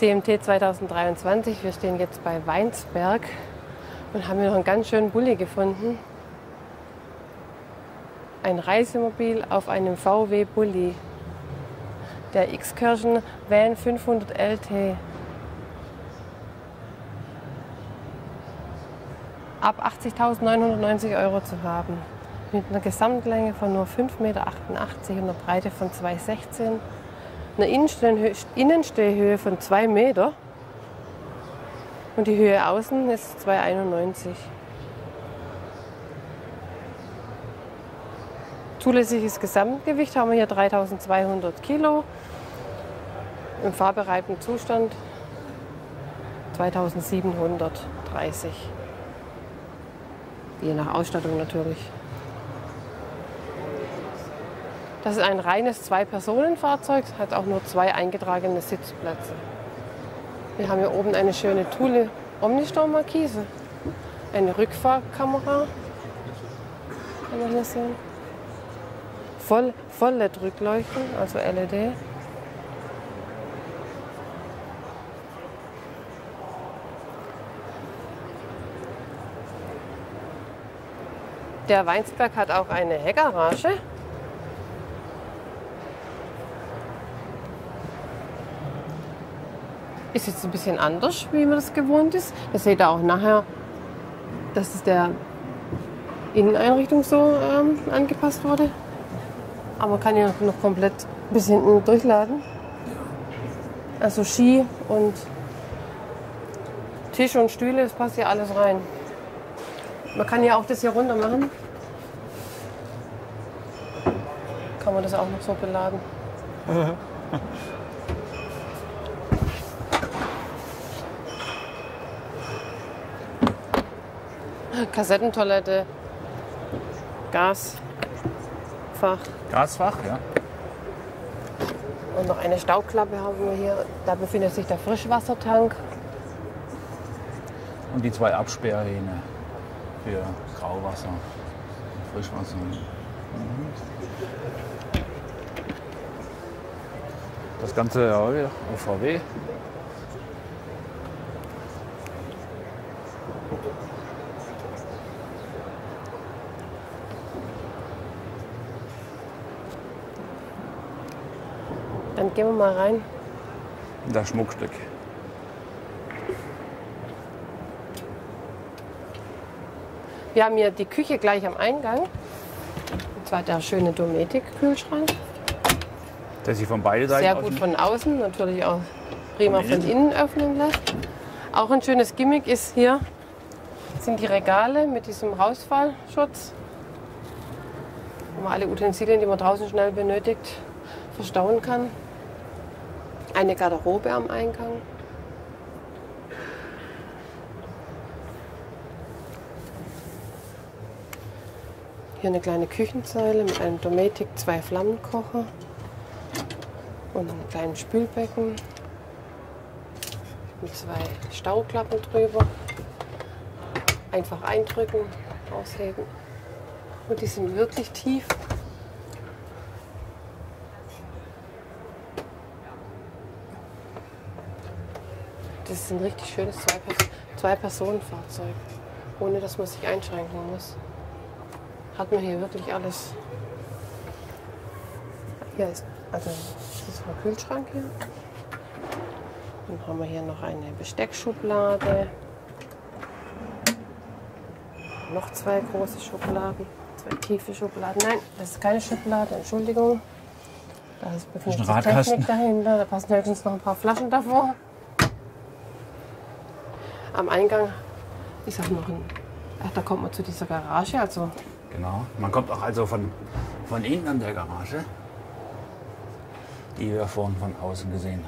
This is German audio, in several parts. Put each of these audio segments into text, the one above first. CMT 2023. Wir stehen jetzt bei Weinsberg und haben hier noch einen ganz schönen Bulli gefunden. Ein Reisemobil auf einem VW-Bulli. Der X-Cursion Van 500 LT. Ab 80.990 € zu haben. Mit einer Gesamtlänge von nur 5,88 Meter und einer Breite von 2,16 m. Eine Innenstellhöhe von 2 Meter und die Höhe außen ist 2,91 m. Zulässiges Gesamtgewicht haben wir hier 3.200 Kilo, im fahrbereiten Zustand 2.730, je nach Ausstattung natürlich. Das ist ein reines Zwei-Personen-Fahrzeug, hat auch nur 2 eingetragene Sitzplätze. Wir haben hier oben eine schöne Thule Omnistorm-Markise, eine Rückfahrkamera, kann man hier sehen. Voll LED-Rückleuchten, also LED. Der Weinsberg hat auch eine Heckgarage. Ist jetzt ein bisschen anders, wie man das gewohnt ist. Das seht ihr auch nachher, dass es der Inneneinrichtung so angepasst wurde. Aber man kann ja noch komplett bis hinten durchladen. Also Ski und Tisch und Stühle, das passt hier alles rein. Man kann ja auch das hier runter machen. Kann man das auch noch so beladen. Kassettentoilette, Gasfach. Gasfach, ja. Und noch eine Stauklappe haben wir hier. Da befindet sich der Frischwassertank. Und die 2 Absperrhähne für Grauwasser und Frischwasser. Das Ganze ja, auf VW. Dann gehen wir mal rein. Das Schmuckstück. Wir haben hier die Küche gleich am Eingang. Und zwar der schöne Dometic-Kühlschrank. Der sich von beiden Seiten sehr gut von außen, natürlich auch prima von innen öffnen lässt. Auch ein schönes Gimmick ist hier, sind die Regale mit diesem Rausfallschutz. Wo man alle Utensilien, die man draußen schnell benötigt, verstauen kann. Eine Garderobe am Eingang. Hier eine kleine Küchenzeile mit einem Dometic, 2 Flammenkocher und einem kleinen Spülbecken mit 2 Stauklappen drüber. Einfach eindrücken, ausheben. Und die sind wirklich tief. Das ist ein richtig schönes Zwei-Personen-Fahrzeug, ohne dass man sich einschränken muss. Hat man hier wirklich alles. Hier ist, also das ist ein Kühlschrank hier. Dann haben wir hier noch eine Besteckschublade. Noch 2 große Schubladen, 2 tiefe Schubladen. Nein, das ist keine Schublade, Entschuldigung. Da befindet sich Technik dahinter, da passen höchstens noch ein paar Flaschen davor. Am Eingang ist auch noch ein. Ach, da kommt man zu dieser Garage. Also. Genau, man kommt auch also von innen an der Garage, die ihr vorhin von außen gesehen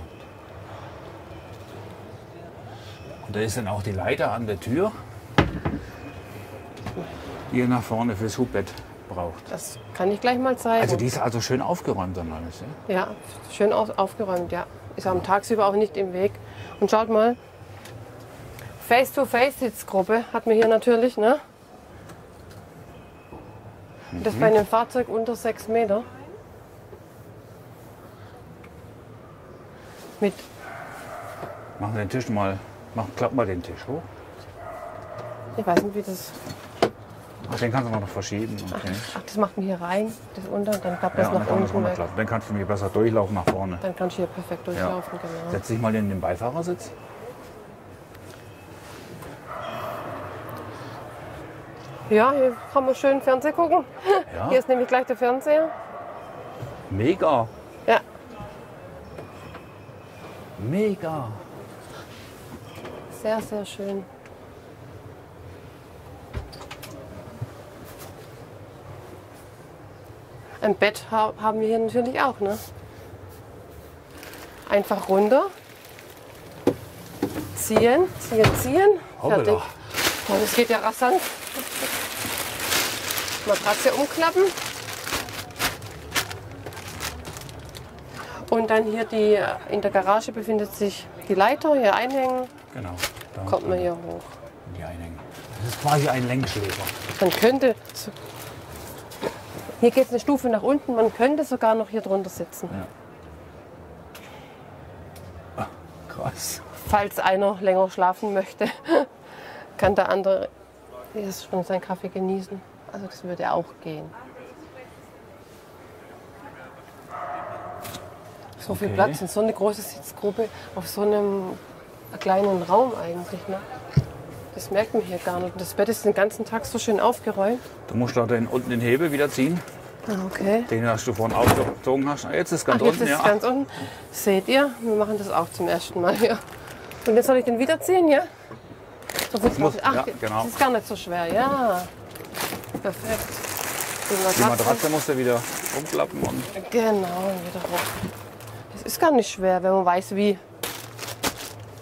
habt. Und da ist dann auch die Leiter an der Tür, die ihr nach vorne fürs Hubbett braucht. Das kann ich gleich mal zeigen. Also die ist also schön aufgeräumt dann alles. Ja, ja schön aufgeräumt, ja. Ist am tagsüber auch nicht im Weg. Und schaut mal. Face-to-Face-Sitzgruppe hat man hier natürlich, ne? Das bei einem Fahrzeug unter 6 Meter. Mit Machen wir den Tisch mal, klappen wir den Tisch hoch. Ich weiß nicht, wie das... Ach, den kannst du mal noch verschieben. Okay. Ach, das macht man hier rein, das unter, dann klappt das nach unten weg. Dann kannst du mir besser durchlaufen nach vorne. Dann kannst du hier perfekt durchlaufen, genau. Setz dich mal in den Beifahrersitz. Ja, hier kann man schön Fernsehen gucken. Ja. Hier ist nämlich gleich der Fernseher. Mega! Ja. Mega! Sehr, sehr schön. Ein Bett haben wir hier natürlich auch, ne? Einfach runter. Ziehen, ziehen, ziehen. Fertig. Oh, das geht ja rasant. Matratze umklappen. Und dann hier die, in der Garage befindet sich die Leiter, hier einhängen. Genau. Da kommt man hier hoch. Die einhängen. Das ist quasi ein Lenkschläfer. Man könnte... Hier geht es eine Stufe nach unten, man könnte sogar noch hier drunter sitzen. Ja. Oh, krass. Falls einer länger schlafen möchte, kann der andere erst schon seinen Kaffee genießen. Also das würde auch gehen. So viel Platz und so eine große Sitzgruppe auf so einem kleinen Raum eigentlich, ne? Das merkt man hier gar nicht. Das Bett ist den ganzen Tag so schön aufgeräumt. Du musst da unten den Hebel wieder ziehen. Okay. Den hast du vorhin aufgezogen. Jetzt ist es ganz unten. Jetzt ist es ganz unten. Seht ihr, wir machen das auch zum ersten Mal hier. Und jetzt soll ich den wieder ziehen, ja? So muss, genau. Das ist gar nicht so schwer, ja. Perfekt. Die Matratze musst du wieder umklappen. Und genau, wieder hoch. Das ist gar nicht schwer, wenn man weiß, wie.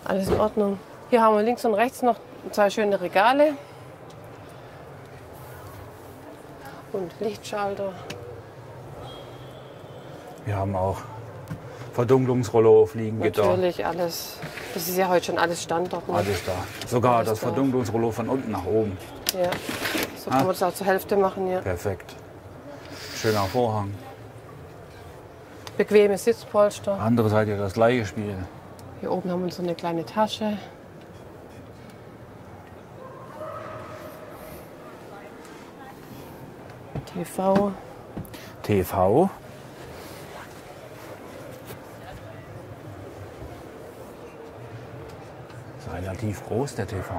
Alles in Ordnung. Hier haben wir links und rechts noch zwei schöne Regale und Lichtschalter. Wir haben auch Verdunklungsrollo, Fliegengitter. Natürlich alles. Das ist ja heute schon alles Standard. Ne? Alles da. Sogar alles das da. Verdunklungsrollo von unten nach oben. Ja, so kann man das auch zur Hälfte machen. Ja. Perfekt. Schöner Vorhang. Bequeme Sitzpolster. Andere Seite das gleiche Spiel. Hier oben haben wir so eine kleine Tasche. TV. TV. Das ist relativ groß, der TV. Ne?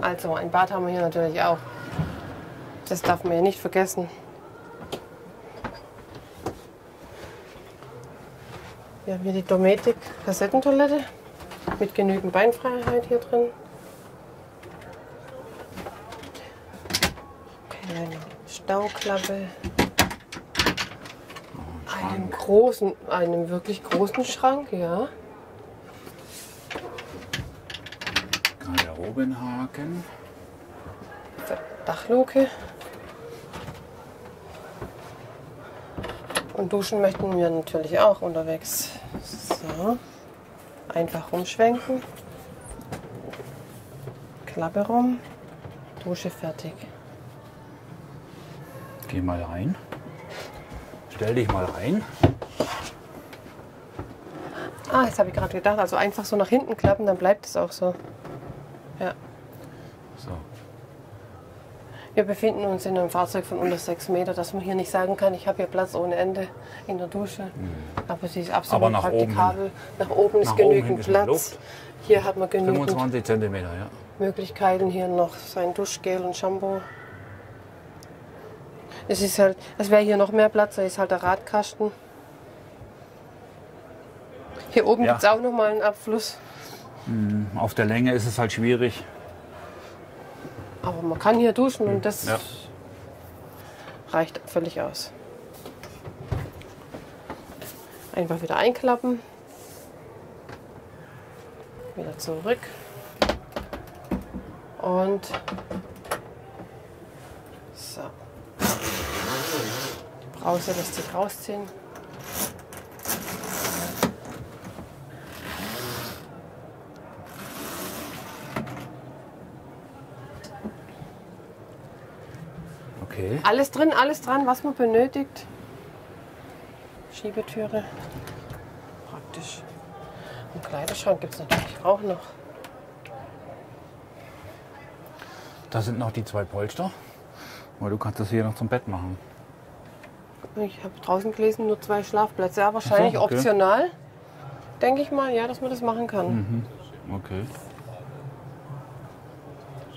Also ein Bad haben wir hier natürlich auch. Das darf man ja nicht vergessen. Wir haben hier die Dometic Kassettentoilette mit genügend Beinfreiheit hier drin. Stauklappe, einem großen, einem wirklich großen Schrank, ja. Garderobenhaken. Dachluke. Und duschen möchten wir natürlich auch unterwegs. So. Einfach rumschwenken. Klappe rum. Dusche fertig. Geh mal rein. Stell dich mal rein. Ah, jetzt habe ich gerade gedacht, also einfach so nach hinten klappen, dann bleibt es auch so. Ja. So. Wir befinden uns in einem Fahrzeug von unter 6 Meter, dass man hier nicht sagen kann, ich habe hier Platz ohne Ende in der Dusche. Aber sie ist absolut praktikabel. Nach oben ist genügend Platz. Hier hat man genügend 25 cm, ja. Möglichkeiten, hier noch sein Duschgel und Shampoo. Es ist halt, es wäre hier noch mehr Platz, da ist halt der Radkasten. Hier oben gibt es auch noch mal einen Abfluss. Auf der Länge ist es halt schwierig. Aber man kann hier duschen und das reicht völlig aus. Einfach wieder einklappen. Wieder zurück. Und so. Brause lässt sich rausziehen. Okay. Alles drin, alles dran, was man benötigt. Schiebetüre. Praktisch. Einen Kleiderschrank gibt es natürlich auch noch. Da sind noch die zwei Polster, weil du kannst das hier noch zum Bett machen. Ich habe draußen gelesen, nur zwei Schlafplätze, ja, wahrscheinlich so, okay. Optional, denke ich mal, ja, dass man das machen kann. Mhm. Okay.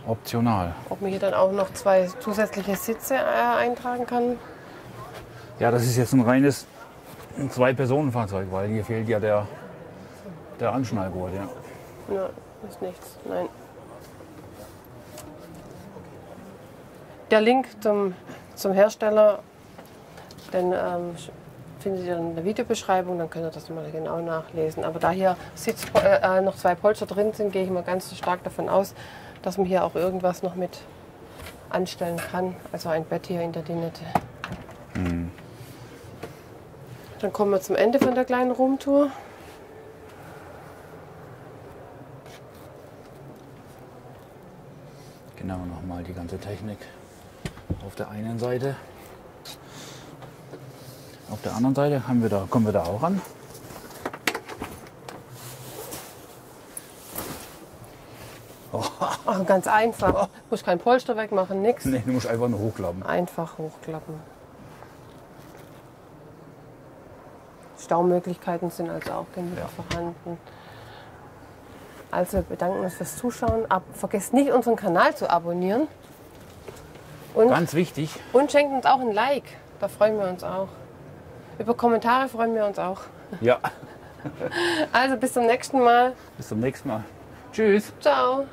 Optional. Ob man hier dann auch noch zwei zusätzliche Sitze eintragen kann? Ja, das ist jetzt ein reines Zwei-Personen-Fahrzeug, weil hier fehlt ja der Anschnallgurt. Ja. Nein, ist nichts, nein. Der Link zum Hersteller, den findet ihr in der Videobeschreibung, dann könnt ihr das mal genau nachlesen. Aber da hier noch zwei Polster drin sind, gehe ich mal ganz stark davon aus, dass man hier auch irgendwas noch mit anstellen kann. Also ein Bett hier hinter die Nette. Mhm. Dann kommen wir zum Ende von der kleinen Roomtour. Genau, nochmal die ganze Technik auf der einen Seite. Auf der anderen Seite kommen wir da auch an. Oh. Ach, ganz einfach. Du musst kein Polster wegmachen, nichts. Nee, du musst einfach nur hochklappen. Einfach hochklappen. Staumöglichkeiten sind also auch genug vorhanden. Also wir bedanken uns fürs Zuschauen. Vergesst nicht, unseren Kanal zu abonnieren. Und, ganz wichtig. Und schenkt uns auch ein Like. Da freuen wir uns auch. Über Kommentare freuen wir uns auch. Ja. Also bis zum nächsten Mal. Bis zum nächsten Mal. Tschüss. Ciao.